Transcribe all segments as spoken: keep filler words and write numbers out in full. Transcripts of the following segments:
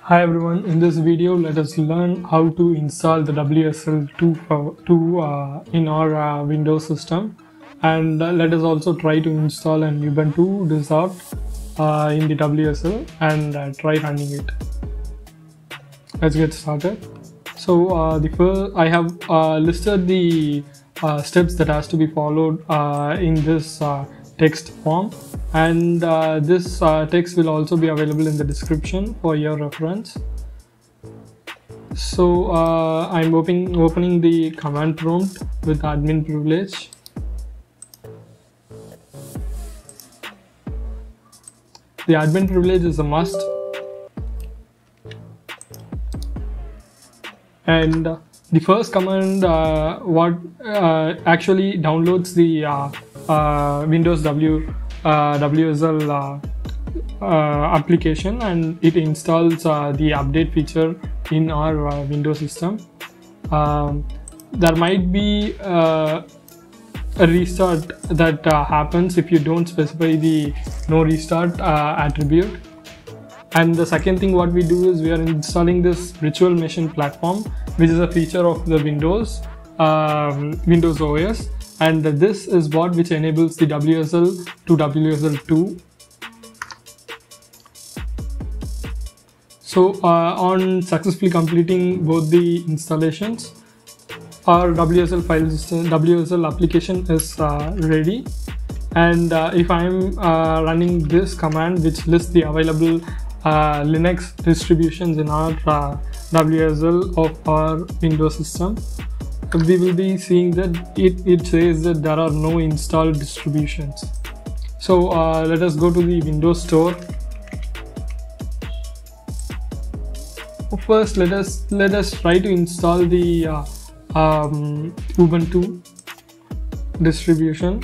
Hi everyone, in this video let us learn how to install the W S L two uh, in our uh, Windows system, and uh, let us also try to install an Ubuntu disk uh, in the W S L and uh, try running it. Let's get started. So uh, the first, I have uh, listed the uh, steps that has to be followed uh, in this uh, text form, and uh, this uh, text will also be available in the description for your reference. So uh, I'm opening opening the command prompt with admin privilege, the admin privilege is a must, and uh, the first command uh, what uh, actually downloads the uh, Uh, Windows W uh, W S L uh, uh, application, and it installs uh, the update feature in our uh, Windows system. Um, there might be uh, a restart that uh, happens if you don't specify the no restart uh, attribute. And the second thing what we do is we are installing this virtual machine platform, which is a feature of the Windows um, Windows O S. And this is what which enables the W S L to W S L two. So uh, on successfully completing both the installations, our W S L file system, W S L application is uh, ready. And uh, if I'm uh, running this command, which lists the available uh, Linux distributions in our uh, W S L of our Windows system, we will be seeing that it, it says that there are no installed distributions. So uh, let us go to the Windows Store. First let us let us try to install the uh, um, Ubuntu distribution,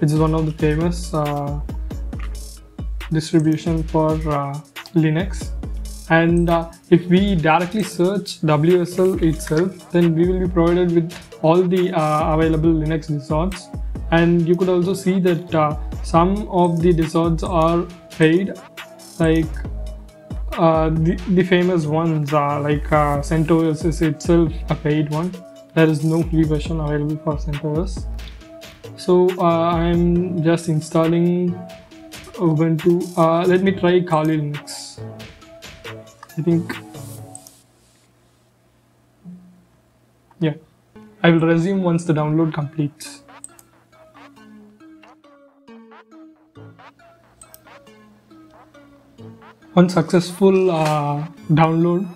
which is one of the famous uh, distribution for uh, Linux. And uh, if we directly search W S L itself, then we will be provided with all the uh, available Linux distros. And you could also see that uh, some of the distros are paid, like uh, the, the famous ones are like uh, CentOS is itself a paid one. There is no free version available for CentOS. So uh, I'm just installing Ubuntu. Uh, let me try Kali Linux. I think, yeah, I will resume once the download completes. On successful uh, download,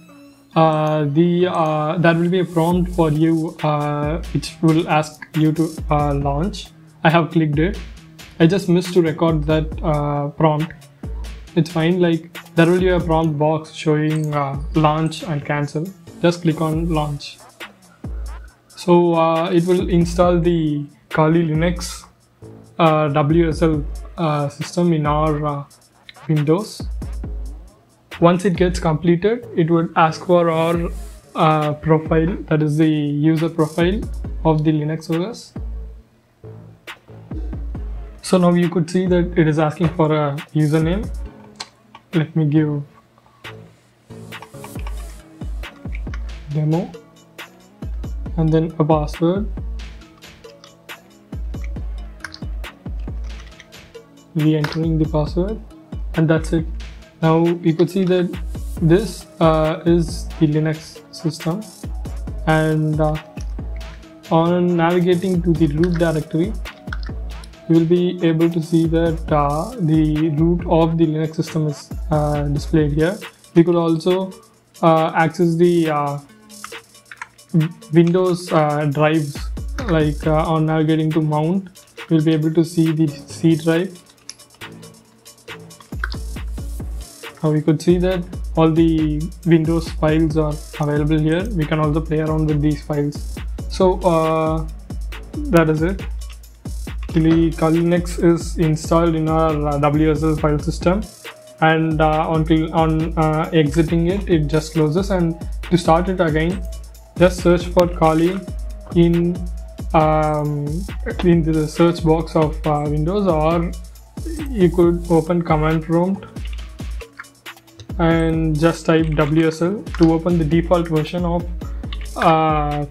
uh, the uh, that will be a prompt for you, uh, which will ask you to uh, launch. I have clicked it. I just missed to record that uh, prompt. It's fine. Like, there will be a prompt box showing uh, launch and cancel. Just click on launch. So uh, it will install the Kali Linux uh, W S L uh, system in our uh, Windows. Once it gets completed, it would ask for our uh, profile, that is the user profile of the Linux O S. So now you could see that it is asking for a username. Let me give demo and then a password. Re-entering the password, and that's it. Now you could see that this uh, is the Linux system, and uh, on navigating to the root directory, you will be able to see that uh, the root of the Linux system is uh, displayed here. You could also uh, access the uh, Windows uh, drives, like uh, on navigating to mount, you will be able to see the C drive. Now we could see that all the Windows files are available here. We can also play around with these files. So uh, that is it. Kali Linux is installed in our uh, W S L file system, and uh, on, on uh, exiting it, it just closes. And to start it again, just search for Kali in um, in the search box of uh, Windows, or you could open command prompt and just type W S L to open the default version of uh,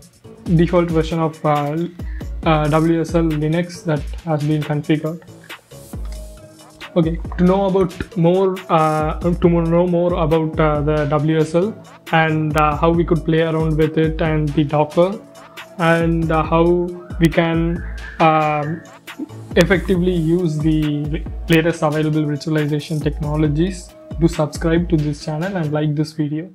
default version of uh, uh, W S L Linux that has been configured. Okay, to know about more uh, to know more about uh, the W S L and uh, how we could play around with it and the Docker and uh, how we can uh, effectively use the latest available virtualization technologies, do subscribe to this channel and like this video.